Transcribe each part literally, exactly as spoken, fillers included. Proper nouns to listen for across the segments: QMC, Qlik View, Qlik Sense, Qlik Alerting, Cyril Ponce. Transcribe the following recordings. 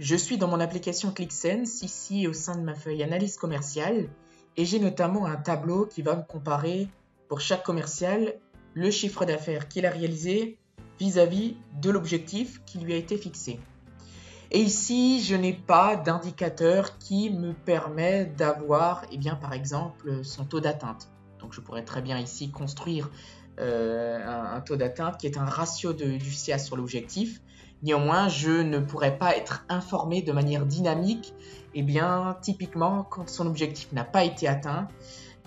Je suis dans mon application Qlik Sense, ici au sein de ma feuille Analyse commerciale, et j'ai notamment un tableau qui va me comparer pour chaque commercial le chiffre d'affaires qu'il a réalisé vis-à-vis de l'objectif qui lui a été fixé. Et ici, je n'ai pas d'indicateur qui me permet d'avoir, eh bien, par exemple, son taux d'atteinte. Donc, je pourrais très bien ici construire euh, un, un taux d'atteinte qui est un ratio de, du C A sur l'objectif. Néanmoins, je ne pourrais pas être informé de manière dynamique, eh bien, typiquement, quand son objectif n'a pas été atteint.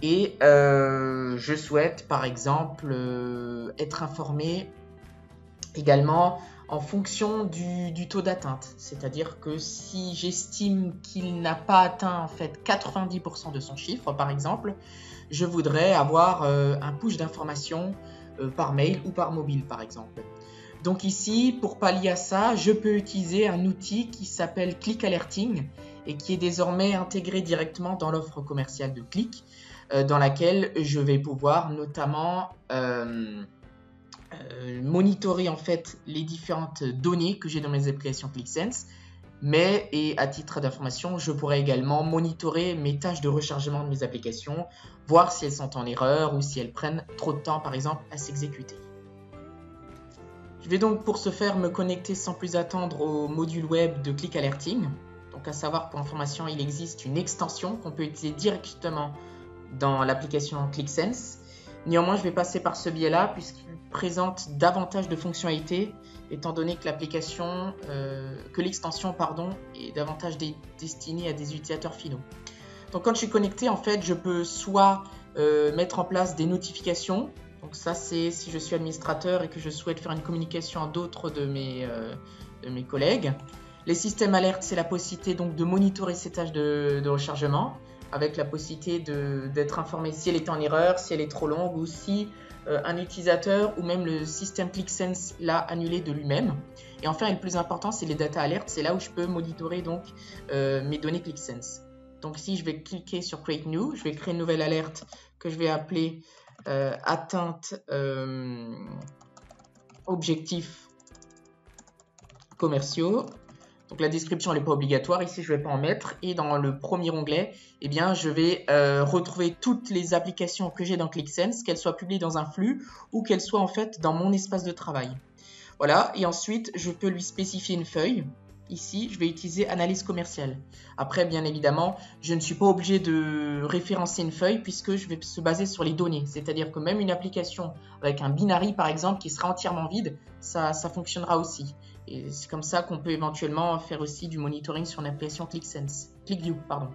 Et euh, je souhaite, par exemple, euh, être informé également en fonction du, du taux d'atteinte, c'est-à-dire que si j'estime qu'il n'a pas atteint en fait quatre-vingt-dix pour cent de son chiffre, par exemple, je voudrais avoir euh, un push d'information euh, par mail ou par mobile, par exemple. Donc ici, pour pallier à ça, je peux utiliser un outil qui s'appelle Qlik Alerting et qui est désormais intégré directement dans l'offre commerciale de Qlik, euh, dans laquelle je vais pouvoir notamment euh, monitorer en fait les différentes données que j'ai dans mes applications Qlik Sense, mais et à titre d'information, je pourrais également monitorer mes tâches de rechargement de mes applications, voir si elles sont en erreur ou si elles prennent trop de temps par exemple à s'exécuter. Je vais donc pour ce faire me connecter sans plus attendre au module web de Qlik Alerting. Donc à savoir, pour information, il existe une extension qu'on peut utiliser directement dans l'application Qlik Sense. Néanmoins, je vais passer par ce biais-là puisqu'il présente davantage de fonctionnalités, étant donné que l'application, euh, que l'extension, pardon, est davantage dé destinée à des utilisateurs finaux. Donc, quand je suis connecté, en fait, je peux soit euh, mettre en place des notifications. Donc, ça, c'est si je suis administrateur et que je souhaite faire une communication à d'autres de, euh, de mes collègues. Les systèmes alertes, c'est la possibilité donc de monitorer ces tâches de, de rechargement, avec la possibilité d'être informé si elle est en erreur, si elle est trop longue ou si euh, un utilisateur ou même le système Qlik Sense l'a annulé de lui-même. Et enfin, et le plus important, c'est les data alertes. C'est là où je peux monitorer donc euh, mes données Qlik Sense. Donc ici, je vais cliquer sur Create New. Je vais créer une nouvelle alerte que je vais appeler euh, atteinte euh, objectifs commerciaux. Donc la description n'est pas obligatoire, ici je ne vais pas en mettre. Et dans le premier onglet, eh bien, je vais euh, retrouver toutes les applications que j'ai dans Qlik Sense, qu'elles soient publiées dans un flux ou qu'elles soient en fait dans mon espace de travail. Voilà, et ensuite je peux lui spécifier une feuille. Ici, je vais utiliser Analyse commerciale. Après, bien évidemment, je ne suis pas obligé de référencer une feuille puisque je vais se baser sur les données. C'est-à-dire que même une application avec un binary, par exemple, qui sera entièrement vide, ça, ça fonctionnera aussi. Et c'est comme ça qu'on peut éventuellement faire aussi du monitoring sur l'application Qlik Sense, Qlik View, pardon.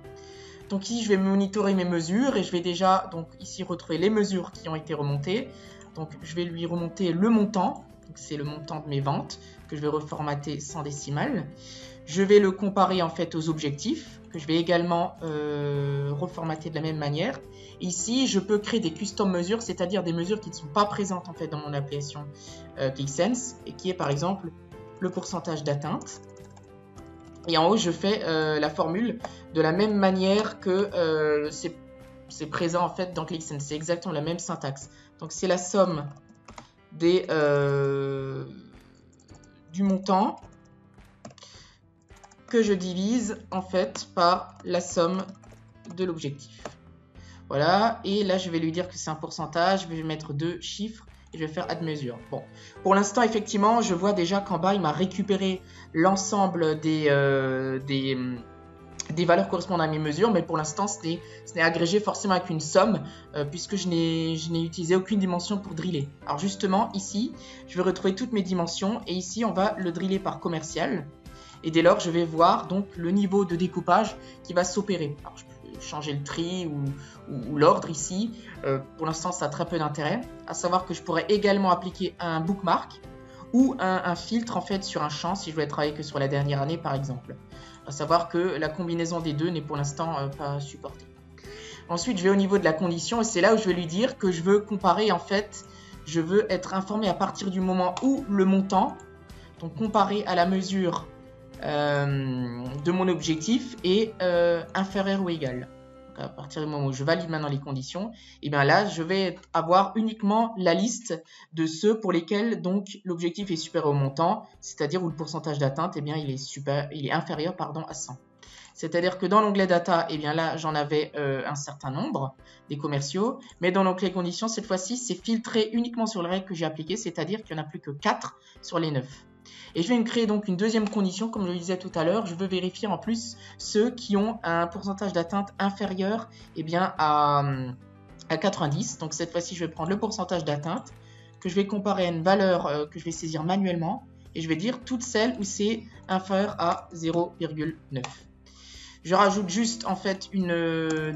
Donc ici, je vais monitorer mes mesures et je vais déjà donc ici retrouver les mesures qui ont été remontées. Donc je vais lui remonter le montant. C'est le montant de mes ventes que je vais reformater sans décimales. Je vais le comparer en fait aux objectifs que je vais également euh, reformater de la même manière. Ici, je peux créer des custom mesures, c'est-à-dire des mesures qui ne sont pas présentes en fait dans mon application euh, Qlik Sense et qui est par exemple le pourcentage d'atteinte. Et en haut, je fais euh, la formule de la même manière que euh, c'est présent en fait dans Qlik Sense. C'est exactement la même syntaxe. Donc c'est la somme Des, euh, du montant que je divise en fait par la somme de l'objectif. Voilà, et là je vais lui dire que c'est un pourcentage, je vais mettre deux chiffres et je vais faire add mesure. Bon, pour l'instant effectivement je vois déjà qu'en bas il m'a récupéré l'ensemble des, euh, des des valeurs correspondant à mes mesures, mais pour l'instant ce n'est agrégé forcément avec une somme euh, puisque je n'ai utilisé aucune dimension pour driller. Alors justement ici je vais retrouver toutes mes dimensions et ici on va le driller par commercial et dès lors je vais voir donc le niveau de découpage qui va s'opérer. Alors je peux changer le tri ou, ou, ou l'ordre ici, euh, pour l'instant ça a très peu d'intérêt, à savoir que je pourrais également appliquer un bookmark ou un, un filtre en fait sur un champ si je voulais travailler que sur la dernière année par exemple. À savoir que la combinaison des deux n'est pour l'instant euh, pas supportée. Ensuite, je vais au niveau de la condition et c'est là où je vais lui dire que je veux comparer en fait, je veux être informé à partir du moment où le montant, donc comparé à la mesure euh, de mon objectif, est euh, inférieur ou égal. à partir du moment où je valide maintenant les conditions, et bien là, je vais avoir uniquement la liste de ceux pour lesquels donc l'objectif est supérieur au montant, c'est-à-dire où le pourcentage d'atteinte, et bien il est super, il est inférieur pardon, à cent. C'est-à-dire que dans l'onglet data, et bien là, j'en avais euh, un certain nombre des commerciaux, mais dans l'onglet conditions, cette fois-ci, c'est filtré uniquement sur les règles que j'ai appliquées, c'est-à-dire qu'il n'y en a plus que quatre sur les neuf. Et je vais me créer donc une deuxième condition, comme je le disais tout à l'heure, je veux vérifier en plus ceux qui ont un pourcentage d'atteinte inférieur eh bien, à, à quatre-vingt-dix. Donc cette fois-ci, je vais prendre le pourcentage d'atteinte que je vais comparer à une valeur euh, que je vais saisir manuellement et je vais dire toutes celles où c'est inférieur à zéro virgule neuf. Je rajoute juste en fait une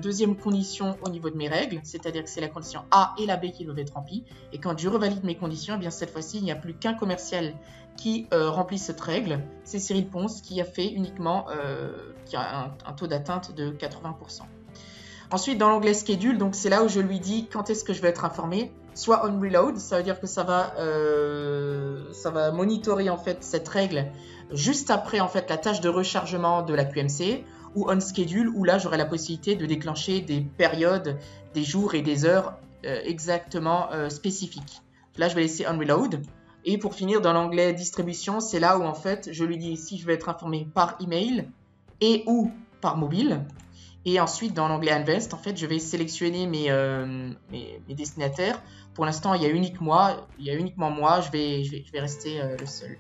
deuxième condition au niveau de mes règles, c'est-à-dire que c'est la condition A et la B qui doivent être remplies. Et quand je revalide mes conditions, eh bien cette fois-ci, il n'y a plus qu'un commercial qui euh, remplit cette règle. C'est Cyril Ponce qui a fait uniquement euh, qui a un, un taux d'atteinte de quatre-vingts pour cent. Ensuite, dans l'onglet Schedule, donc c'est là où je lui dis quand est-ce que je vais être informé. Soit on reload, ça veut dire que ça va, euh, ça va monitorer en fait cette règle juste après en fait la tâche de rechargement de la Q M C. Ou on schedule, où là j'aurai la possibilité de déclencher des périodes, des jours et des heures euh, exactement euh, spécifiques. Là je vais laisser on reload. Et pour finir dans l'onglet distribution, c'est là où en fait je lui dis si je vais être informé par email et ou par mobile. Et ensuite dans l'onglet invest, en fait je vais sélectionner mes, euh, mes, mes destinataires. Pour l'instant il y a uniquement moi, il y a uniquement moi, je vais, je vais, je vais rester euh, le seul.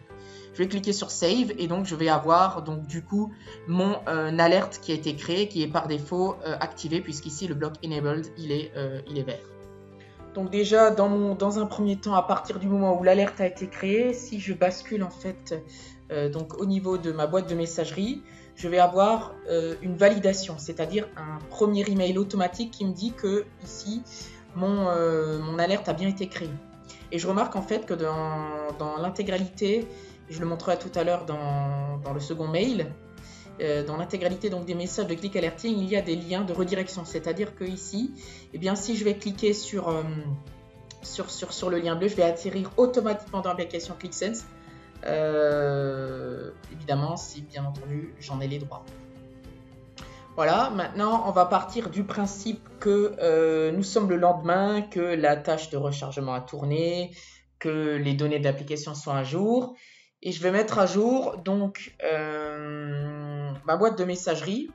Je vais cliquer sur Save et donc je vais avoir donc du coup mon euh, alerte qui a été créée, qui est par défaut euh, activée puisqu'ici le bloc Enabled il est, euh, il est vert. Donc déjà dans, mon, dans un premier temps, à partir du moment où l'alerte a été créée, si je bascule en fait euh, donc au niveau de ma boîte de messagerie, je vais avoir euh, une validation, c'est-à-dire un premier email automatique qui me dit que ici mon, euh, mon alerte a bien été créée. Et je remarque en fait que dans, dans l'intégralité, je le montrerai tout à l'heure dans, dans le second mail, euh, dans l'intégralité donc des messages de Qlik Alerting, il y a des liens de redirection, c'est-à-dire que ici, eh bien, si je vais cliquer sur, euh, sur, sur, sur le lien bleu, je vais atterrir automatiquement dans l'application Qlik Sense, euh, évidemment si bien entendu j'en ai les droits. Voilà, maintenant on va partir du principe que euh, nous sommes le lendemain, que la tâche de rechargement a tourné, que les données de l'application sont à jour. Et je vais mettre à jour donc euh, ma boîte de messagerie.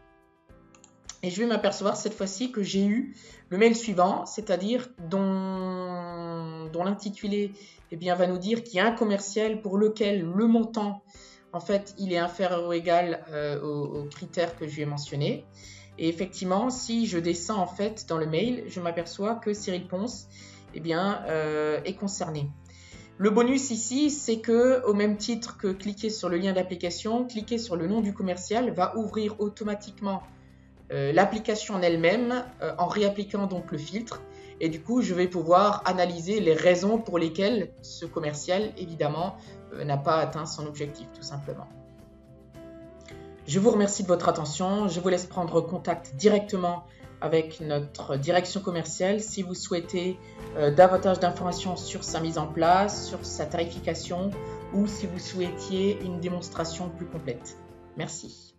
Et je vais m'apercevoir cette fois-ci que j'ai eu le mail suivant, c'est-à-dire dont, dont l'intitulé eh bien, va nous dire qu'il y a un commercial pour lequel le montant, en fait, il est inférieur ou égal euh, aux, aux critères que je lui ai mentionnés. Et effectivement, si je descends en fait dans le mail, je m'aperçois que Cyril Ponce eh bien, euh, est concerné. Le bonus ici, c'est que, au même titre que cliquer sur le lien d'application, cliquer sur le nom du commercial va ouvrir automatiquement euh, l'application en elle-même euh, en réappliquant donc le filtre. Et du coup, je vais pouvoir analyser les raisons pour lesquelles ce commercial, évidemment, euh, n'a pas atteint son objectif, tout simplement. Je vous remercie de votre attention. Je vous laisse prendre contact directement avec notre direction commerciale si vous souhaitez euh, davantage d'informations sur sa mise en place, sur sa tarification ou si vous souhaitiez une démonstration plus complète. Merci.